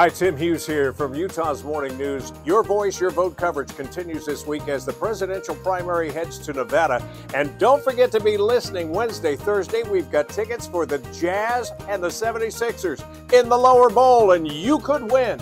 Hi, Tim Hughes here from Utah's Morning News. Your voice, your vote coverage continues this week as the presidential primary heads to Nevada. And don't forget to be listening Wednesday, Thursday. We've got tickets for the Jazz and the 76ers in the lower bowl, and you could win.